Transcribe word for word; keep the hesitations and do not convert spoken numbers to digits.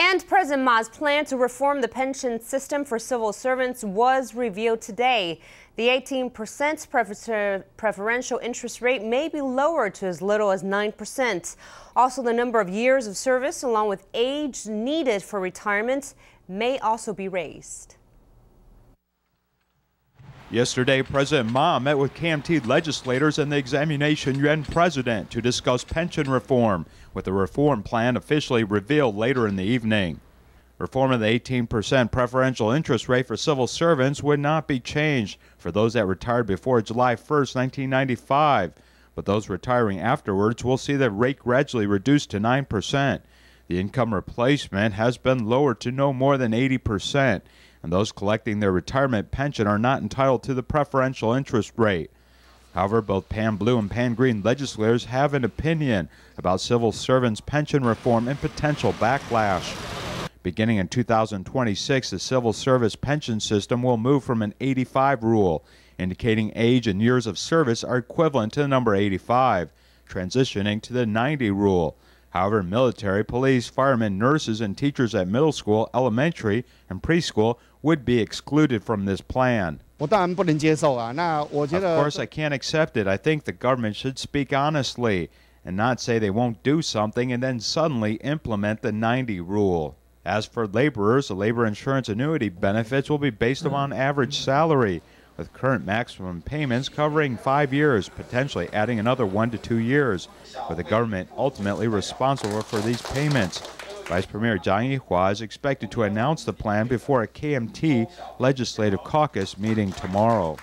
And President Ma's plan to reform the pension system for civil servants was revealed today. The eighteen percent prefer preferential interest rate may be lowered to as little as nine percent. Also, the number of years of service, along with age needed for retirement, may also be raised. Yesterday, President Ma met with K M T legislators and the Examination Yuan president to discuss pension reform, with the reform plan officially revealed later in the evening. Reform of the eighteen percent preferential interest rate for civil servants would not be changed for those that retired before July first, nineteen ninety-five, but those retiring afterwards will see the rate gradually reduced to nine percent. The income replacement has been lowered to no more than eighty percent. And those collecting their retirement pension are not entitled to the preferential interest rate. However, both Pan Blue and Pan Green legislators have an opinion about civil servants' pension reform and potential backlash. Beginning in two thousand twenty-six, the civil service pension system will move from an eighty-five rule, indicating age and years of service are equivalent to the number eighty-five, transitioning to the ninety rule. However, military, police, firemen, nurses, and teachers at middle school, elementary, and preschool would be excluded from this plan. Of course, I can't accept it. I think the government should speak honestly and not say they won't do something and then suddenly implement the ninety rule. As for laborers, the labor insurance annuity benefits will be based upon average salary, with current maximum payments covering five years, potentially adding another one to two years, with the government ultimately responsible for these payments. Vice Premier Zhang Yihua is expected to announce the plan before a K M T legislative caucus meeting tomorrow.